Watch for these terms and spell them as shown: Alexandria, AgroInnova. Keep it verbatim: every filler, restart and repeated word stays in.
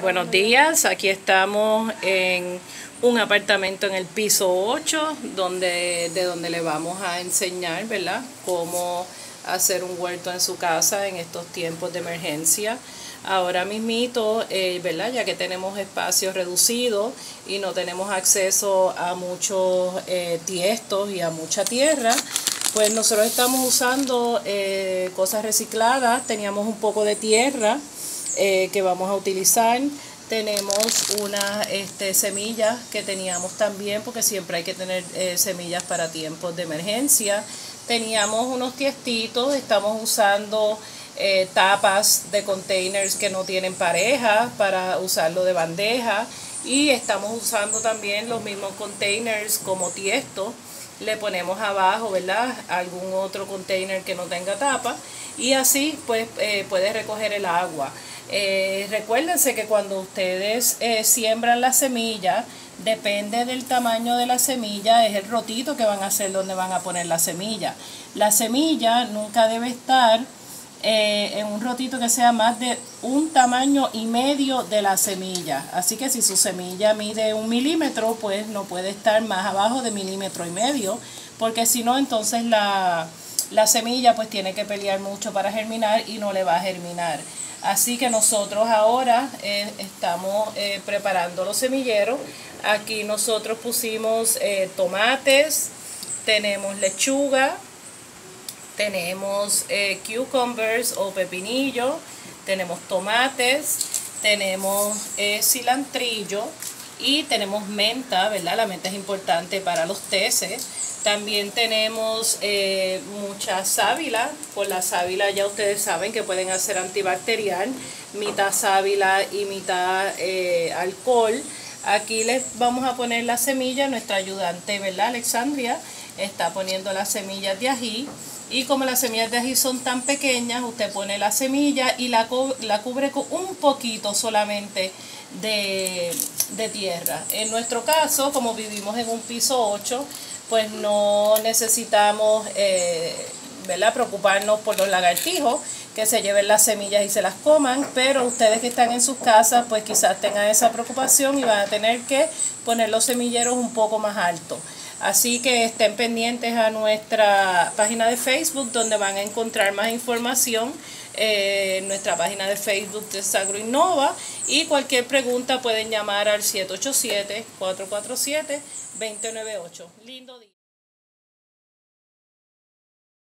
Buenos días, aquí estamos en un apartamento en el piso ocho, donde, de donde le vamos a enseñar, ¿verdad?, cómo hacer un huerto en su casa en estos tiempos de emergencia. Ahora mismito, eh, ¿verdad?, ya que tenemos espacios reducidos y no tenemos acceso a muchos eh, tiestos y a mucha tierra, pues nosotros estamos usando eh, cosas recicladas. Teníamos un poco de tierra Eh, que vamos a utilizar. Tenemos unas este, semillas que teníamos también, porque siempre hay que tener eh, semillas para tiempos de emergencia. Teníamos unos tiestitos, estamos usando eh, tapas de containers que no tienen parejas para usarlo de bandeja, y estamos usando también los mismos containers como tiesto. Le ponemos abajo, ¿verdad?, algún otro container que no tenga tapa, y así pues eh, puede recoger el agua. Eh, recuérdense que cuando ustedes eh, siembran la semilla, depende del tamaño de la semilla, es el rotito que van a hacer donde van a poner la semilla. La semilla nunca debe estar eh, en un rotito que sea más de un tamaño y medio de la semilla. Así que si su semilla mide un milímetro, pues no puede estar más abajo de milímetro y medio, porque si no, entonces la, la semilla pues tiene que pelear mucho para germinar y no le va a germinar. Así que nosotros ahora eh, estamos eh, preparando los semilleros. Aquí nosotros pusimos eh, tomates, tenemos lechuga, tenemos eh, cucumbers o pepinillo, tenemos tomates, tenemos eh, cilantrillo y tenemos menta, ¿verdad? La menta es importante para los teces. También tenemos eh, mucha sábila. Con la sábila ya ustedes saben que pueden hacer antibacterial, mitad sábila y mitad eh, alcohol. Aquí les vamos a poner la semilla. Nuestra ayudante, ¿verdad?, Alexandria, está poniendo las semillas de ají. Y como las semillas de ají son tan pequeñas, usted pone la semilla y la, la cubre con un poquito solamente de, de tierra. En nuestro caso, como vivimos en un piso ocho, pues no necesitamos eh, ¿verdad?, preocuparnos por los lagartijos que se lleven las semillas y se las coman, pero ustedes que están en sus casas pues quizás tengan esa preocupación y van a tener que poner los semilleros un poco más altos. Así que estén pendientes a nuestra página de Facebook, donde van a encontrar más información. Eh, nuestra página de Facebook de AgroInnova, y cualquier pregunta pueden llamar al siete ocho siete, cuatro cuatro siete, dos cero nueve ocho. Lindo día.